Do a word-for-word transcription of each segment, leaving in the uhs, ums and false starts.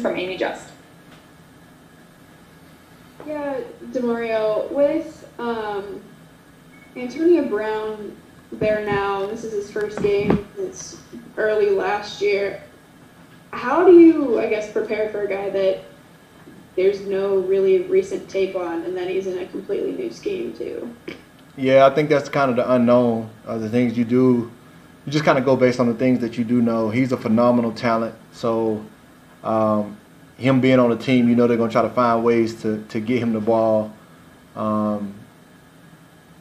From Amy Just. Yeah, Demario, with um, Antonio Brown there now, this is his first game. It's early last year. How do you, I guess, prepare for a guy that there's no really recent tape on, and that he's in a completely new scheme too? Yeah, I think that's kind of the unknown. Uh, the things you do, you just kind of go based on the things that you do know. He's a phenomenal talent, so. Um, him being on the team, you know they're going to try to find ways to, to get him the ball. Um,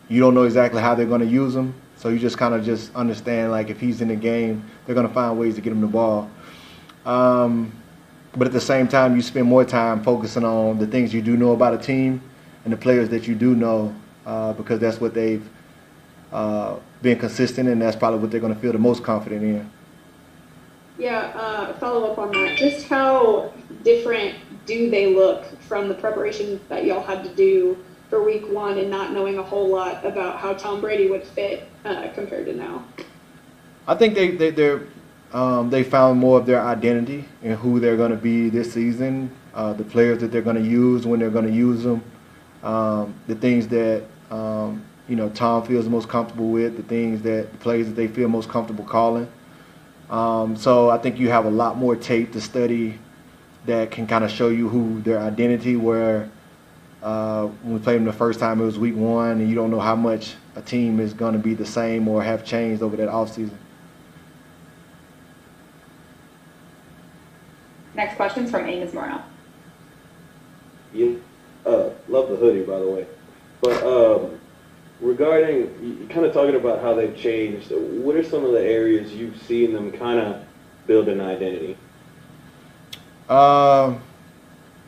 you don't know exactly how they're going to use him, so you just kind of just understand, like, if he's in the game, they're going to find ways to get him the ball. Um, but at the same time, you spend more time focusing on the things you do know about a team and the players that you do know, uh, because that's what they've uh, been consistent in, and that's probably what they're going to feel the most confident in. Yeah, uh, follow up on that. Just how different do they look from the preparations that y'all had to do for week one and not knowing a whole lot about how Tom Brady would fit uh, compared to now? I think they they they're, um, they found more of their identity and who they're going to be this season, uh, the players that they're going to use when they're going to use them, um, the things that um, you know Tom feels most comfortable with, the things that the plays that they feel most comfortable calling. Um, so I think you have a lot more tape to study that can kind of show you who their identity, where uh, when we played them the first time it was week one and you don't know how much a team is going to be the same or have changed over that offseason. Next question's from Amos Morrell. Yeah, uh, love the hoodie, by the way. But um, regarding, kind of talking about how they've changed, what are some of the areas you've seen them kind of build an identity? Uh,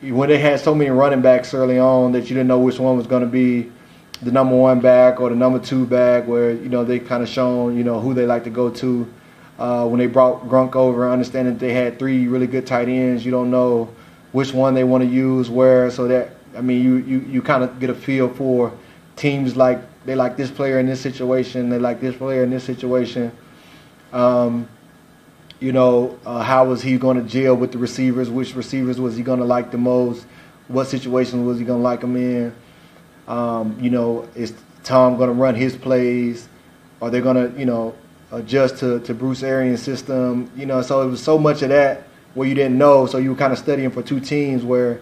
when they had so many running backs early on that you didn't know which one was going to be the number one back or the number two back, where, you know, they kind of shown, you know, who they like to go to. Uh, when they brought Gronk over, understanding that they had three really good tight ends, you don't know which one they want to use where. So that, I mean, you, you, you kind of get a feel for teams like, they like this player in this situation. They like this player in this situation. Um, you know, uh, how was he going to gel with the receivers? Which receivers was he going to like the most? What situation was he going to like them in? Um, you know, is Tom going to run his plays? Are they going to, you know, adjust to, to Bruce Arians' system? You know, so it was so much of that where you didn't know. So you were kind of studying for two teams where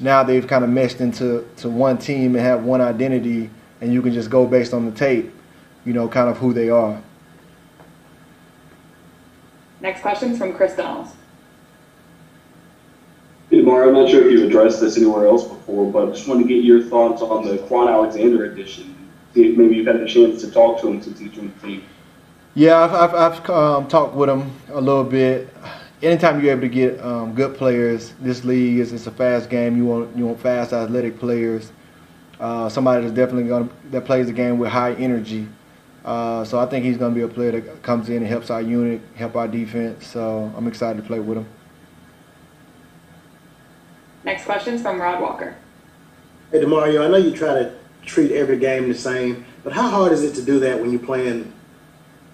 now they've kind of meshed into to one team and have one identity. And you can just go based on the tape, you know, kind of who they are. Next question's from Chris Donalds. Hey, Mario, I'm not sure if you've addressed this anywhere else before, but I just wanted to get your thoughts on the Kwon Alexander edition. See if maybe you've had a chance to talk to him since he's joined the team. Yeah, I've, I've, I've um, talked with him a little bit. Anytime you're able to get um, good players, this league is it's a fast game. You want you want fast, athletic players. Uh, somebody that's definitely going that plays the game with high energy. Uh, so I think he's going to be a player that comes in and helps our unit, help our defense. So I'm excited to play with him. Next question's from Rod Walker. Hey, Demario, I know you try to treat every game the same, but how hard is it to do that when you're playing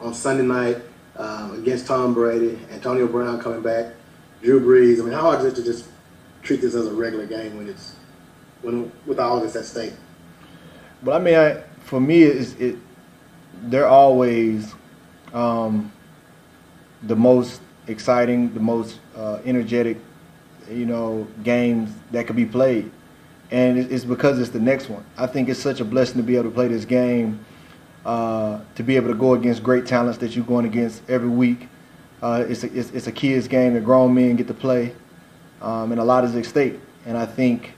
on Sunday night um, against Tom Brady, Antonio Brown coming back, Drew Brees? I mean, how hard is it to just treat this as a regular game when it's When, with all of this at stake? But I mean, I, for me, it's, it they're always um, the most exciting, the most uh, energetic, you know, games that could be played, and it's because it's the next one. I think it's such a blessing to be able to play this game, uh, to be able to go against great talents that you're going against every week. Uh, it's, a, it's it's a kids' game that grown men get to play, um, and a lot is at stake. And I think,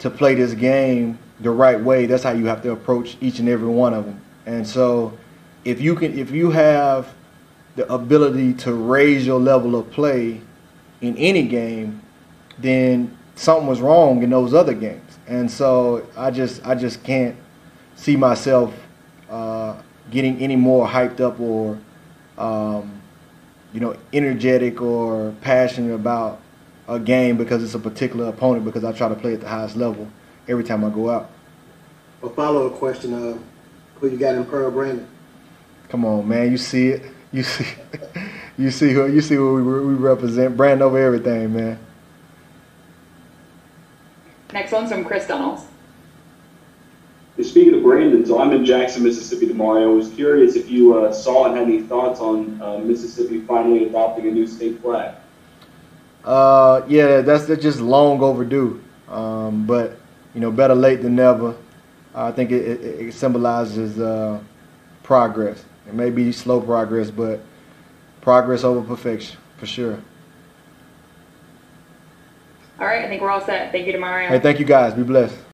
to play this game the right way, that's how you have to approach each and every one of them. And so if you can, if you have the ability to raise your level of play in any game, then something was wrong in those other games. And so I just I just can't see myself uh, getting any more hyped up or um, you know, energetic or passionate about a game because it's a particular opponent, because I try to play at the highest level every time I go out. A follow-up question, uh, who you got in Pearl Brandon? Come on, man, you see it. You see it. You see who you see who we, we represent. Brand over everything, man. Next one's from Chris Donalds. Speaking of Brandon's, I'm in Jackson, Mississippi tomorrow. I was curious if you uh, saw and had any thoughts on uh, Mississippi finally adopting a new state flag. Uh, yeah, that's, that's just long overdue. Um, but, you know, better late than never. I think it, it, it symbolizes uh, progress. It may be slow progress, but progress over perfection, for sure. All right, I think we're all set. Thank you, Demario. Hey, thank you guys. Be blessed.